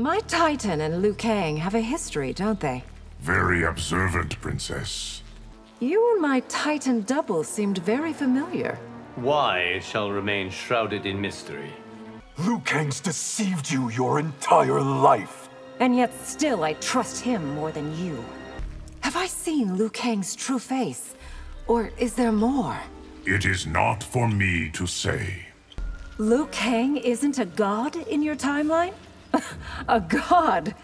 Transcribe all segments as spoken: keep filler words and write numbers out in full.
My Titan and Liu Kang have a history, don't they? Very observant, Princess. You and my Titan double seemed very familiar. Why shall remain shrouded in mystery? Liu Kang's deceived you your entire life. And yet still I trust him more than you. Have I seen Liu Kang's true face? Or is there more? It is not for me to say. Liu Kang isn't a god in your timeline? A god?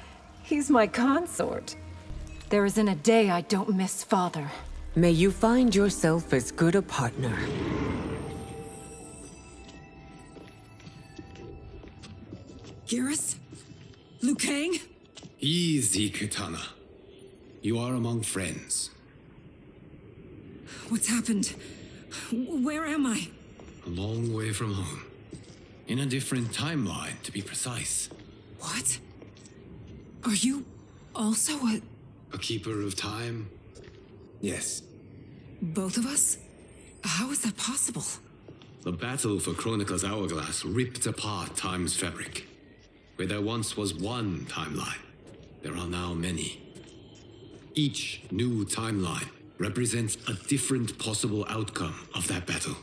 He's my consort. There isn't a day I don't miss father. May you find yourself as good a partner. Geras? Liu Kang? Easy, Kitana. You are among friends. What's happened? Where am I? A long way from home. In a different timeline, to be precise. What? Are you also a... A keeper of time? Yes. Both of us? How is that possible? The battle for Kronika's hourglass ripped apart time's fabric. Where there once was one timeline, there are now many. Each new timeline represents a different possible outcome of that battle.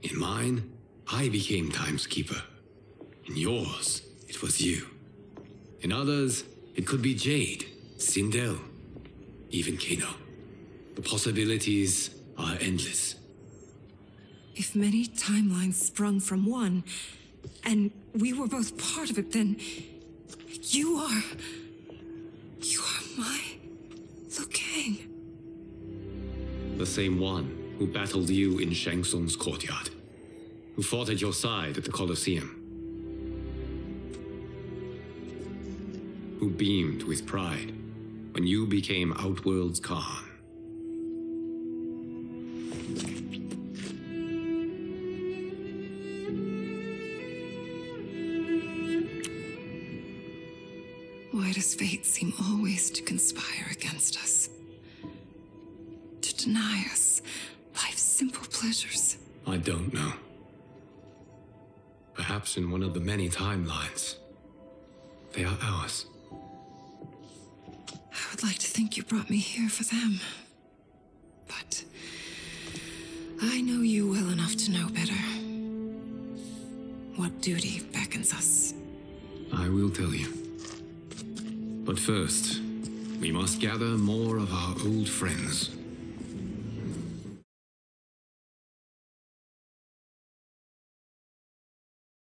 In mine, I became time's keeper. In yours, it was you. In others, it could be Jade, Sindel, even Kano. The possibilities are endless. If many timelines sprung from one, and we were both part of it, then you are... you are my Liu Kang. The same one who battled you in Shang Tsung's courtyard, who fought at your side at the Colosseum, who beamed with pride when you became Outworld's Khan. Why does fate seem always to conspire against us? To deny us life's simple pleasures? I don't know. Perhaps in one of the many timelines, they are ours. I would like to think you brought me here for them. But I know you well enough to know better. What duty beckons us? I will tell you. But first, we must gather more of our old friends.